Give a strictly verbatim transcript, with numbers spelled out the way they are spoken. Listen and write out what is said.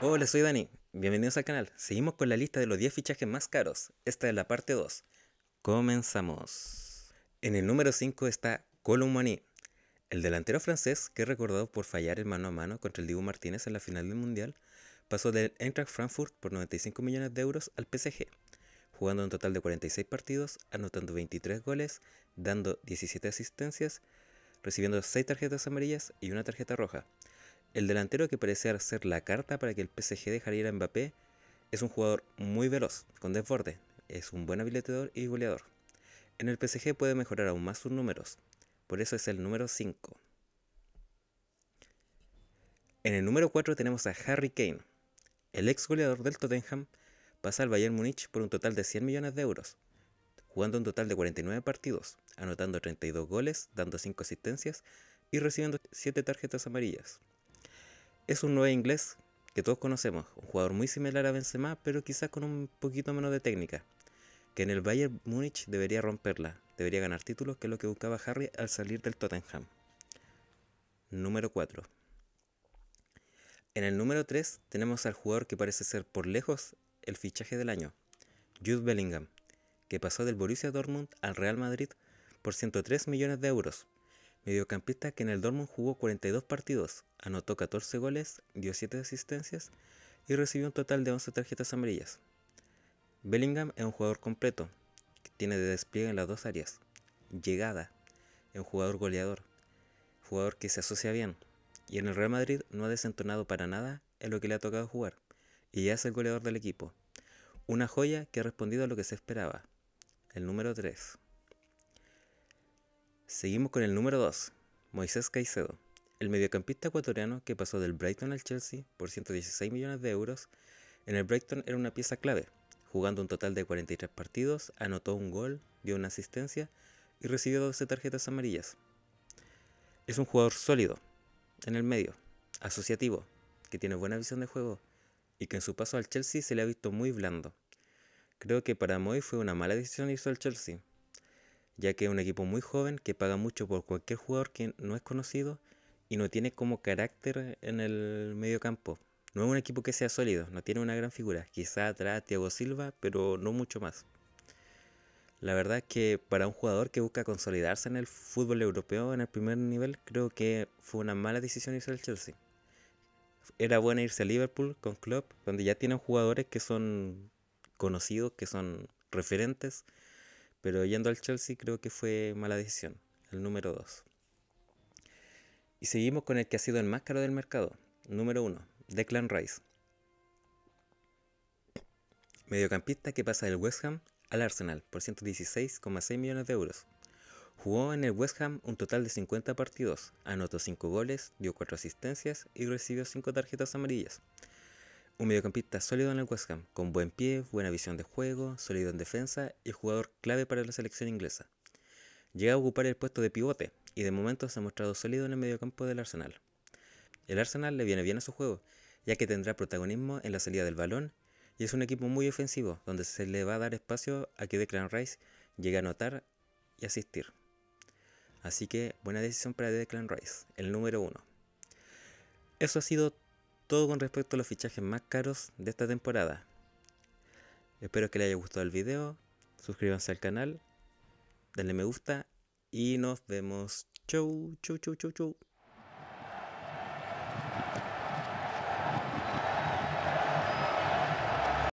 Hola, soy Dani, bienvenidos al canal. Seguimos con la lista de los diez fichajes más caros, esta es la parte dos. Comenzamos. En el número cinco está Kolo Muani, el delantero francés que es recordado por fallar el mano a mano contra el Dibu Martínez en la final del Mundial, pasó del Eintracht Frankfurt por noventa y cinco millones de euros al P S G, jugando un total de cuarenta y seis partidos, anotando veintitrés goles, dando diecisiete asistencias, recibiendo seis tarjetas amarillas y una tarjeta roja. El delantero que parecía ser la carta para que el P S G dejara ir a Mbappé es un jugador muy veloz, con desborde, es un buen habilitador y goleador. En el P S G puede mejorar aún más sus números, por eso es el número cinco. En el número cuatro tenemos a Harry Kane, el ex goleador del Tottenham, pasa al Bayern Munich por un total de cien millones de euros, jugando un total de cuarenta y nueve partidos, anotando treinta y dos goles, dando cinco asistencias y recibiendo siete tarjetas amarillas. Es un nueve inglés que todos conocemos, un jugador muy similar a Benzema, pero quizás con un poquito menos de técnica, que en el Bayern Múnich debería romperla, debería ganar títulos, que es lo que buscaba Harry al salir del Tottenham. Número cuatro. En el número tres tenemos al jugador que parece ser por lejos el fichaje del año, Jude Bellingham, que pasó del Borussia Dortmund al Real Madrid por ciento tres millones de euros. Mediocampista que en el Dortmund jugó cuarenta y dos partidos, anotó catorce goles, dio siete asistencias y recibió un total de once tarjetas amarillas. Bellingham es un jugador completo, que tiene de despliegue en las dos áreas. Llegada, es un jugador goleador, jugador que se asocia bien, y en el Real Madrid no ha desentonado para nada en lo que le ha tocado jugar, y ya es el goleador del equipo. Una joya que ha respondido a lo que se esperaba. El número tres. Seguimos con el número dos, Moisés Caicedo, el mediocampista ecuatoriano que pasó del Brighton al Chelsea por ciento dieciséis millones de euros. En el Brighton era una pieza clave, jugando un total de cuarenta y tres partidos, anotó un gol, dio una asistencia y recibió doce tarjetas amarillas. Es un jugador sólido, en el medio, asociativo, que tiene buena visión de juego y que en su paso al Chelsea se le ha visto muy blando. Creo que para Moy fue una mala decisión irse al Chelsea, ya que es un equipo muy joven que paga mucho por cualquier jugador que no es conocido y no tiene como carácter en el mediocampo. No es un equipo que sea sólido, no tiene una gran figura, quizá atrás Thiago Silva, pero no mucho más. La verdad es que para un jugador que busca consolidarse en el fútbol europeo en el primer nivel, creo que fue una mala decisión irse al Chelsea. Era bueno irse a Liverpool con Klopp, donde ya tienen jugadores que son conocidos, que son referentes, pero yendo al Chelsea creo que fue mala decisión, el número dos. Y seguimos con el que ha sido el más caro del mercado, número uno, Declan Rice, mediocampista que pasa del West Ham al Arsenal por ciento dieciséis coma seis millones de euros. Jugó en el West Ham un total de cincuenta partidos, anotó cinco goles, dio cuatro asistencias y recibió cinco tarjetas amarillas. Un mediocampista sólido en el West Ham, con buen pie, buena visión de juego, sólido en defensa y jugador clave para la selección inglesa. Llega a ocupar el puesto de pivote y de momento se ha mostrado sólido en el mediocampo del Arsenal. El Arsenal le viene bien a su juego, ya que tendrá protagonismo en la salida del balón y es un equipo muy ofensivo, donde se le va a dar espacio a que Declan Rice llegue a anotar y asistir. Así que buena decisión para Declan Rice, el número uno. Eso ha sido todo. Todo con respecto a los fichajes más caros de esta temporada. Espero que les haya gustado el video. Suscríbanse al canal. Denle me gusta. Y nos vemos. Chau, chau, chau, chau, chau.